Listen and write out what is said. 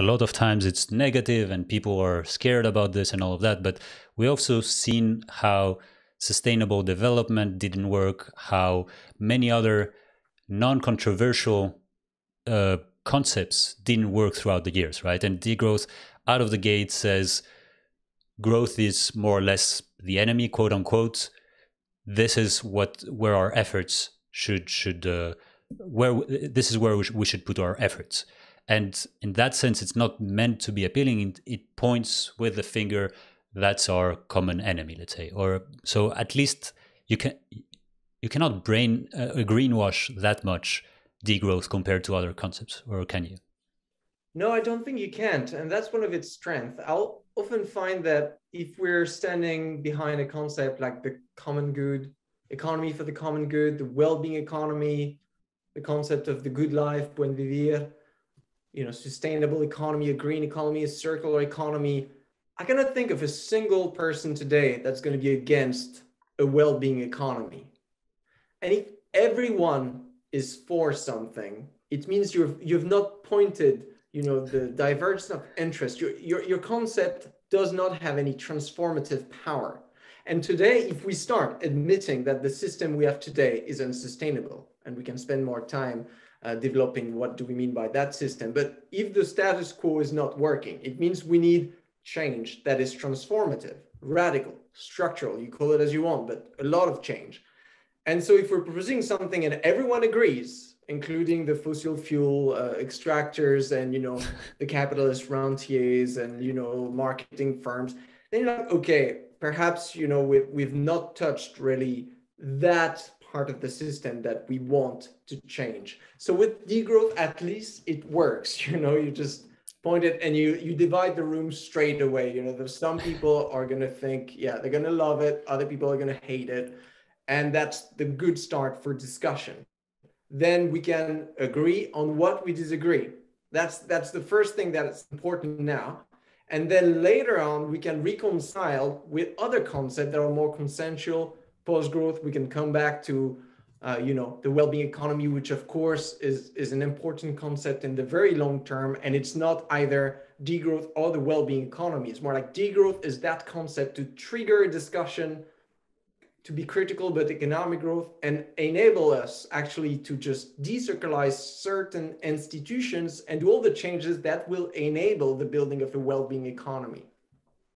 a lot of times it's negative and people are scared about this and all of that, but we also seen how sustainable development didn't work, how many other non-controversial concepts didn't work throughout the years, right? And degrowth out of the gate says growth is more or less the enemy, quote unquote. This is where our efforts should put our efforts. And in that sense, it's not meant to be appealing. It points with the finger, that's our common enemy, let's say. Or so at least you cannot greenwash that much degrowth compared to other concepts, or can you? No, I don't think you can't. And that's one of its strengths. I'll often find that if we're standing behind a concept like the common good, economy for the common good, the well-being economy, the concept of the good life, buen vivir, you know, sustainable economy, a green economy, a circular economy, I cannot think of a single person today that's going to be against a well-being economy. And if everyone is for something, it means you've not pointed, you know, the divergence of interest. Your concept does not have any transformative power. And today, if we start admitting that the system we have today is unsustainable, and we can spend more time developing what do we mean by that system. But if the status quo is not working, it means we need change that is transformative, radical, structural, you call it as you want, but a lot of change. And so if we're proposing something and everyone agrees, including the fossil fuel extractors and, you know, the capitalist rentiers and, you know, marketing firms, then you're like, okay, perhaps, you know, we've not touched really that part of the system that we want to change. So with degrowth, at least it works. You know, you just point it and you divide the room straight away. You know, there's some people are going to think, yeah, they're going to love it. Other people are going to hate it. And that's the good start for discussion. Then we can agree on what we disagree. That's the first thing that's important now. And then later on, we can reconcile with other concepts that are more consensual. Post-growth, we can come back to, you know, the well-being economy, which of course is an important concept in the very long term. And it's not either degrowth or the well-being economy. It's more like degrowth is that concept to trigger a discussion, to be critical about economic growth and enable us actually to just decircularize certain institutions and do all the changes that will enable the building of a well-being economy.